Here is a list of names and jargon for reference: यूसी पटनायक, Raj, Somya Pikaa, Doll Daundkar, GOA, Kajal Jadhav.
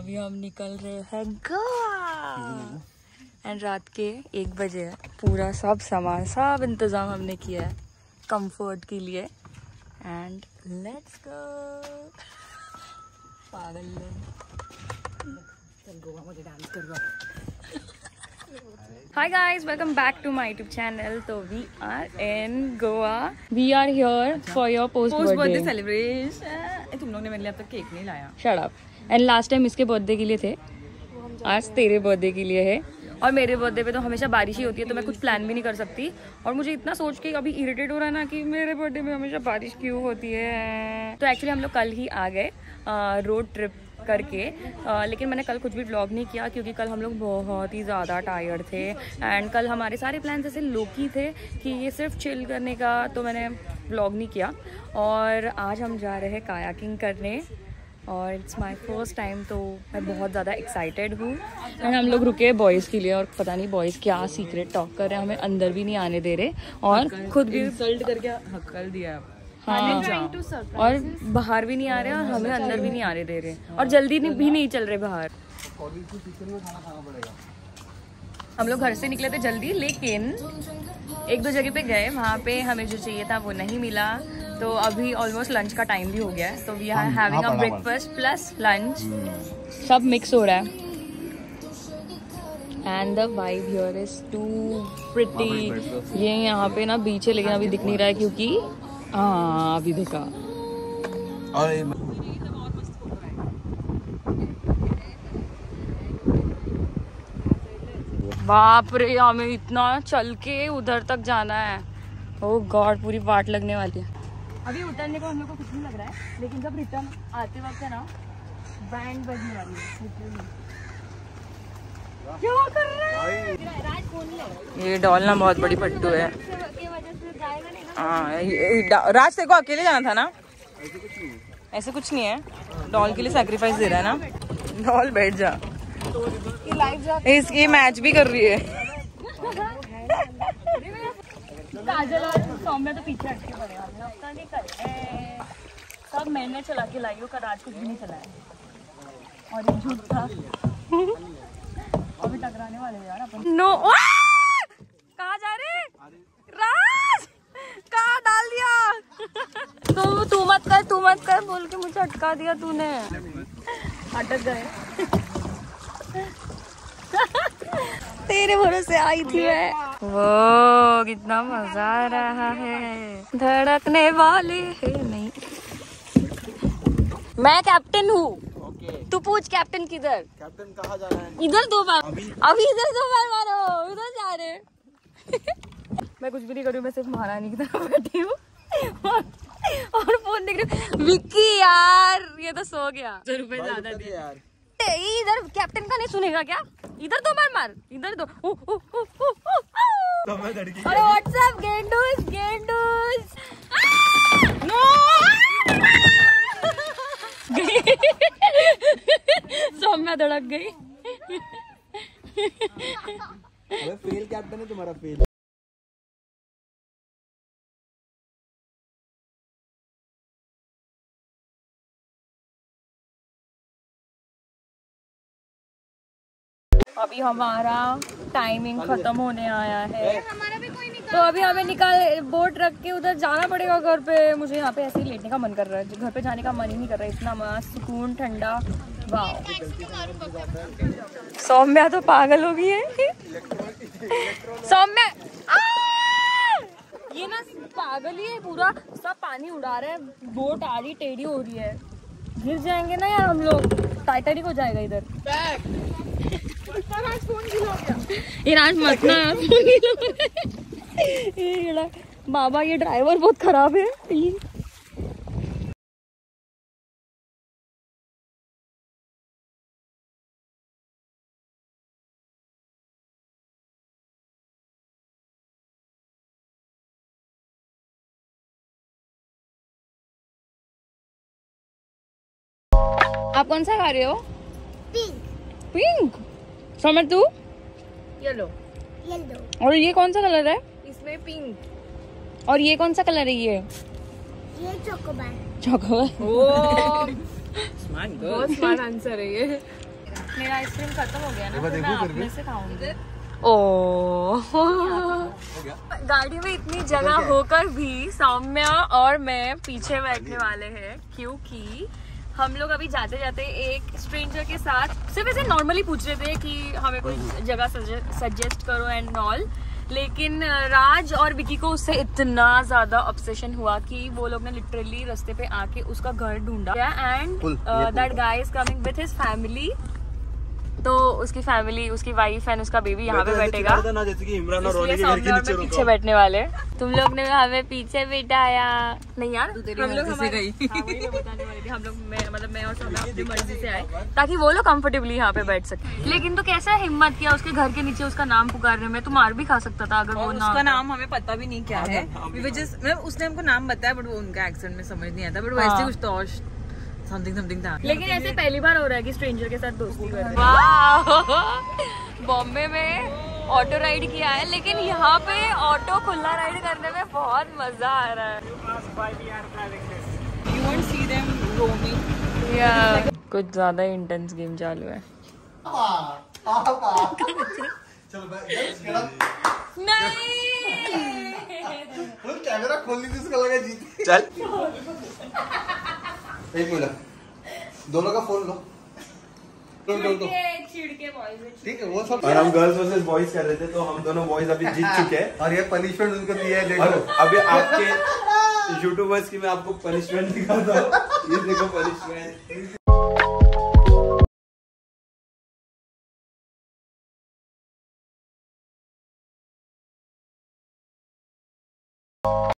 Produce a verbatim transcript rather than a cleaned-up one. अभी हम निकल रहे हैं गोवा। एंड रात के एक बजे है। पूरा सब सामान सब इंतज़ाम हमने किया है कंफर्ट के लिए। And let's go. पागल चल गोवा, मुझे डांस करवा। Hi guys, welcome back to my YouTube channel. तो we are in Goa, we are here for your post birthday celebration. तुम लोगों ने मेरे लिए अब तक केक नहीं लाया। Shut up. And last time इसके बर्थडे के लिए थे, आज तेरे बर्थडे के लिए है। और मेरे बर्थडे पे तो हमेशा बारिश ही होती है, तो मैं कुछ प्लान भी नहीं कर सकती। और मुझे इतना सोच के अभी इरिटेट हो रहा है ना कि मेरे बर्थडे में हमेशा बारिश क्यों होती है। तो एक्चुअली हम लोग कल ही आ गए रोड ट्रिप करके, आ, लेकिन मैंने कल कुछ भी व्लॉग नहीं किया क्योंकि कल हम लोग बहुत ही ज़्यादा टायर्ड थे। एंड कल हमारे सारे प्लान्स ऐसे लोकी थे कि ये सिर्फ चिल करने का, तो मैंने व्लॉग नहीं किया। और आज हम जा रहे हैं कायाकिंग करने और इट्स माई फर्स्ट टाइम, तो मैं बहुत ज़्यादा एक्साइटेड हूँ। एंड हम लोग रुके बॉयज़ के लिए और पता नहीं बॉयज़ क्या सीक्रेट टॉक कर रहे हैं, हमें अंदर भी नहीं आने दे रहे और खुद भी इंसल्ट करके हकल दिया। हाँ, और बाहर भी नहीं आ रहे और हमें अंदर भी नहीं आने दे रहे और जल्दी भी नहीं चल रहे बाहर। हम लोग घर से निकले थे जल्दी, लेकिन एक दो जगह पे गए, वहाँ पे हमें जो चाहिए था वो नहीं मिला। तो अभी ऑलमोस्ट लंच का टाइम भी हो गया है, तो we are having a breakfast plus lunch, सब मिक्स हो रहा है। And the vibe here is too pretty. ये यहाँ पे ना बीच है, लेकिन अभी दिख नहीं रहा है क्योंकि हाँ अभी देखा। बाप रे, हमें इतना चल के उधर तक जाना है। ओह गॉड, पूरी वाट लगने वाली है। अभी उतरने को हम लोग को कुछ नहीं लग रहा है, लेकिन जब रिटर्न आते वक्त है ना बैंड बजने वाली है। क्या कर रहा है ये डॉल ना, बहुत बड़ी पट्टू है। हाँ, राज तेरे को अकेले जाना था ना? ऐसे कुछ नहीं है, डॉल के लिए सैक्रिफाइस दे रहा है ना। डॉल बैठ जा, इसकी मैच भी कर रही है। काजल और सौम्या तो पीछे हटके पड़े नहीं कर। सब मैंने चला के लाई हो, का राज कुछ भी नहीं चलाया और एक झूठ था। अभी टकराने वाले यार अपन। नो कहाँ जा रहे राज, कहाँ डाल दिया? तू तू मत कर, तू मत कर बोल के मुझे अटका दिया तूने। अटक गए तेरे भरोसे आई थी मैं। वो कितना मजा आ रहा है, धड़कने वाले है। नहीं मैं कैप्टन हूँ, तू पूछ कैप्टन किधर। कैप्टन कहाँ जा रहा है? इधर दो बार, अभी इधर दो बार मारो, उधर जा रहे। मैं कुछ भी नहीं करूँ, मैं सिर्फ महारानी की तरह बैठी हूँ और, और फोन देख रही। विक्की यार ये तो सो गया। सौ रुपए ज्यादा दे यार। इधर कैप्टन का नहीं सुनेगा क्या? इधर दो मार मार, इधर दो। अरे व्हाट्सएप गेंडूस गेंडूस। नो सौम्या धड़क गई। अरे फेल कैप्टन है तुम्हारा, फेल। अभी हमारा टाइमिंग खत्म होने आया है, तो अभी हमें निकाल बोट रख के उधर जाना पड़ेगा घर पे। मुझे यहाँ पे ऐसे ही लेटने का मन कर रहा है, घर पे जाने का मन ही नहीं कर रहा है। इतना मस्त सुकून, ठंडा, वाह। सौम्या तो पागल हो गई है। सौम्या ये ना पागल ही है पूरा, सब पानी उड़ा रहा है, बोट आधी टेढ़ी हो रही है। गिर जाएंगे ना यार हम लोग, टाइटैनिक हो जाएगा इधर। मत ना बाबा, ये ड्राइवर बहुत खराब है। आप कौन सा खा रहे हो? पिंक। पिंक? समझ तू? येलो। येलो। और ये कौन सा कलर है? इसमें पिंक। और ये कौन सा कलर है? ये ये chocobar. Chocobar. Oh smart girl. बहुत स्मार्ट आंसर है ये। मेरा आइसक्रीम खत्म हो गया ना, तो मैं आप में से खाऊंगी। ओह, गाड़ी में इतनी जगह होकर भी सौम्या और मैं पीछे बैठने वाले हैं, क्योंकि हम लोग अभी जाते जाते एक स्ट्रेंजर के साथ सिर्फ ऐसे नॉर्मली पूछ रहे थे कि हमें कोई जगह सजेस्ट करो एंड ऑल, लेकिन राज और विकी को उससे इतना ज्यादा ऑब्सेशन हुआ कि वो लोग ने लिटरली रास्ते पे आके उसका घर ढूंढा and that guy is coming with his family. तो उसकी फैमिली, उसकी वाइफ एंड उसका बेबी यहाँ पे बैठेगा, इसलिए पीछे बैठने वाले। तुम लोग ने हमें पीछे बिठाया नहीं यार, हम लोग बताने वाले थे, हम लोग मतलब मैं और सौम्या अपनी मर्जी से आए ताकि वो लोग कंफर्टेबली यहाँ पे बैठ सके। लेकिन तो कैसा हिम्मत किया उसके घर के नीचे उसका नाम पुकारने में, तो मार भी खा सकता था अगर वो नाम, उसका नाम हमें पता भी नहीं क्या है, उसने हमको नाम बताया बट वो उनका एक्सेंट में समझ नहीं आता, बट वैसे कुछ तो something something था। लेकिन ऐसे पहली बार हो रहा है कि स्ट्रेंजर के साथ दोस्ती कर रहे हैं। वाह, बॉम्बे में ऑटो राइड किया है, लेकिन यहाँ पे ऑटो खुला राइड करने में बहुत मजा आ रहा है। कुछ ज्यादा इंटेंस गेम चालू है। नहीं, कैमरा खोल दी थी, उसको लगा जीत। चल एक मिनट, दोनों का फोन लो। ठीक है, वो सब और हम गर्ल्स वर्सेस बॉयज कर रहे थे, तो हम दोनों बॉयज अभी जीत चुके हैं और ये पनिशमेंट उनको दिया है। देखो अभी आपके यूट्यूबर्स की मैं आपको पनिशमेंट दिखाता हूँ। ये देखो पनिशमेंट।